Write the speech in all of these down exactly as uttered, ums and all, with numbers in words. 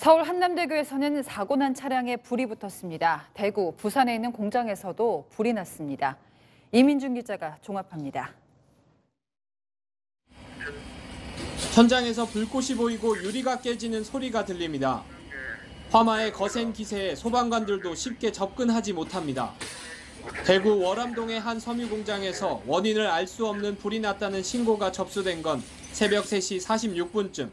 서울 한남대교에서는 사고 난 차량에 불이 붙었습니다. 대구, 부산에 있는 공장에서도 불이 났습니다. 이민준 기자가 종합합니다. 현장에서 불꽃이 보이고 유리가 깨지는 소리가 들립니다. 화마의 거센 기세에 소방관들도 쉽게 접근하지 못합니다. 대구 월암동의 한 섬유 공장에서 원인을 알 수 없는 불이 났다는 신고가 접수된 건 새벽 세 시 사십육 분쯤.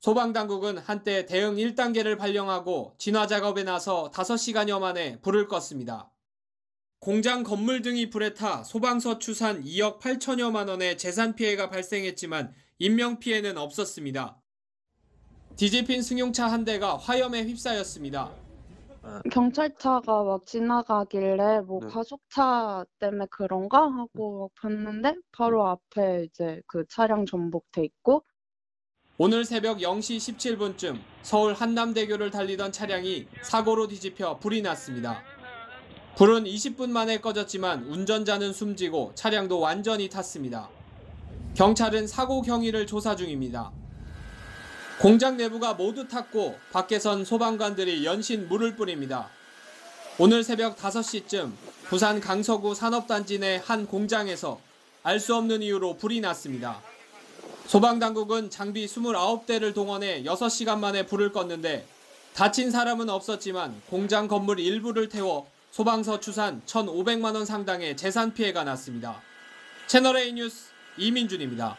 소방당국은 한때 대응 일 단계를 발령하고 진화 작업에 나서 다섯 시간여 만에 불을 껐습니다. 공장 건물 등이 불에 타 소방서 추산 이억 팔천여만 원의 재산 피해가 발생했지만 인명피해는 없었습니다. 뒤집힌 승용차 한 대가 화염에 휩싸였습니다. 경찰차가 막 지나가길래 뭐 네. 가속차 때문에 그런가 하고 봤는데 바로 앞에 이제 그 차량 전복돼 있고. 오늘 새벽 영 시 십칠 분쯤 서울 한남대교를 달리던 차량이 사고로 뒤집혀 불이 났습니다. 불은 이십 분 만에 꺼졌지만 운전자는 숨지고 차량도 완전히 탔습니다. 경찰은 사고 경위를 조사 중입니다. 공장 내부가 모두 탔고 밖에선 소방관들이 연신 물을 뿌립니다. 오늘 새벽 다섯 시쯤 부산 강서구 산업단지 내 한 공장에서 알 수 없는 이유로 불이 났습니다. 소방당국은 장비 이십구 대를 동원해 여섯 시간 만에 불을 껐는데 다친 사람은 없었지만 공장 건물 일부를 태워 소방서 추산 천오백만 원 상당의 재산 피해가 났습니다. 채널A 뉴스 이민준입니다.